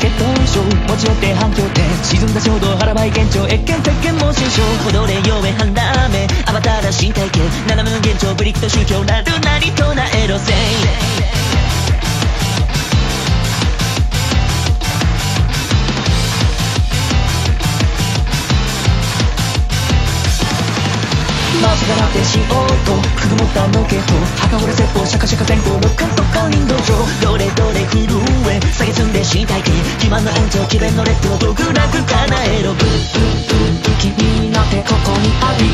血統症持ち寄って反響点沈んだ衝動腹ばい現状越見鉄拳猛進症歩道連陽面半ラーメンアバターら身体系斜めの現状ブリックと宗教などなりとなエロ性マウスがなってしようとくぐもったの系統墓掘れ説法シャカシャカ前後六感とカインド上どれどれ震え下げ詰んで身体系肥満の延長気弁のレッドを極楽かなエロブ不気味なってここにあり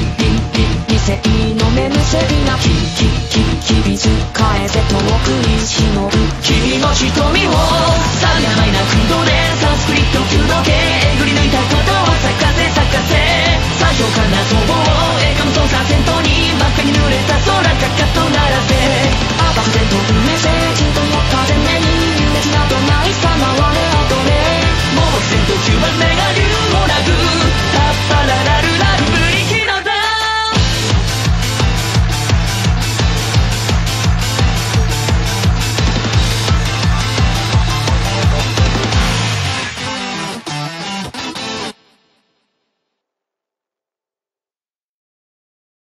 理性の目むせびなき日々使えて遠くに忍ぶ君の瞳をさらに甘いな空洞でサンスクリット級の系えぐり抜いたことを